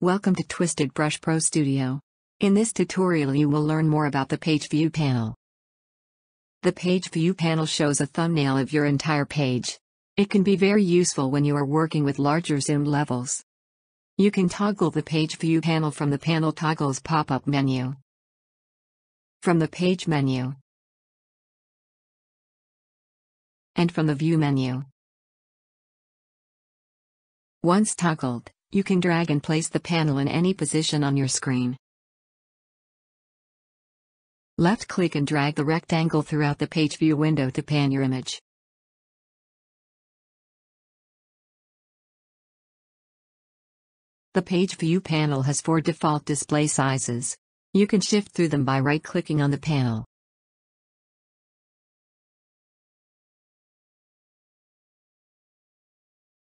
Welcome to TwistedBrush Pro Studio. In this tutorial you will learn more about the Page View panel. The Page View panel shows a thumbnail of your entire page. It can be very useful when you are working with larger zoom levels. You can toggle the Page View panel from the Panel Toggles pop-up menu. From the Page menu. And from the View menu. Once toggled, you can drag and place the panel in any position on your screen. Left-click and drag the rectangle throughout the page view window to pan your image. The page view panel has 4 default display sizes. You can shift through them by right-clicking on the panel.